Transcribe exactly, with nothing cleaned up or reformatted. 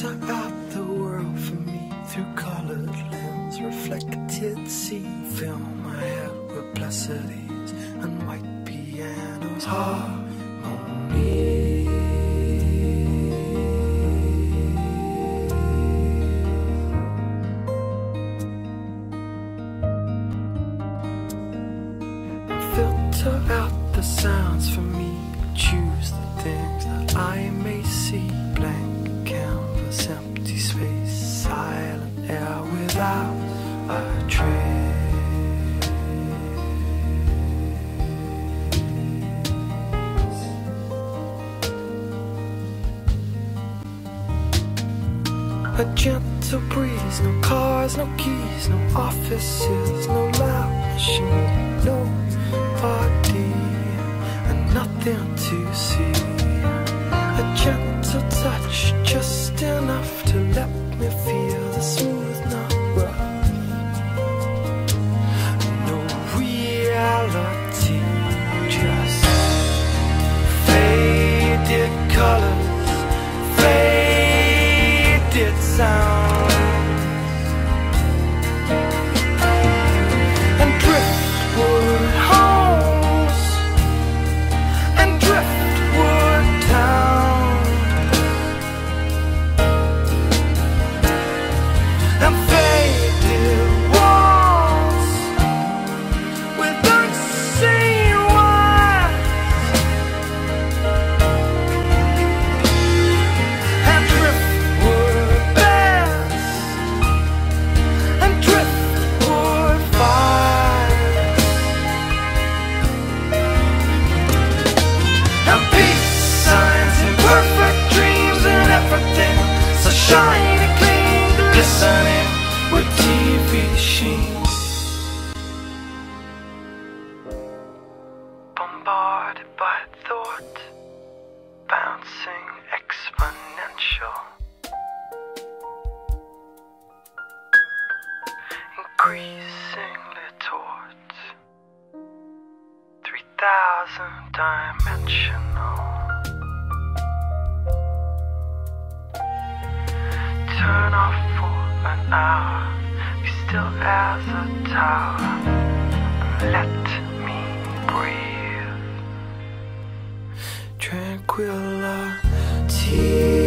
took up the world for me through colored lens, reflected sea film. My head with placidities and white pianos. Harmony. Filter out the sounds for me, choose the things that I may see. Blank canvas, empty space, silent air without a trace. A gentle breeze, no cars, no keys, no offices, no loud machine, no body, and nothing to see. A gentle touch, just enough to let me feel the smooth, not rough. No reality, just faded colors, faded sounds. Shining clean, glistening with T V sheen. Bombarded by thought, bouncing exponential, increasingly taut, three thousand dimensional. Turn off for an hour, be still as a tower, and let me breathe. Tranquility.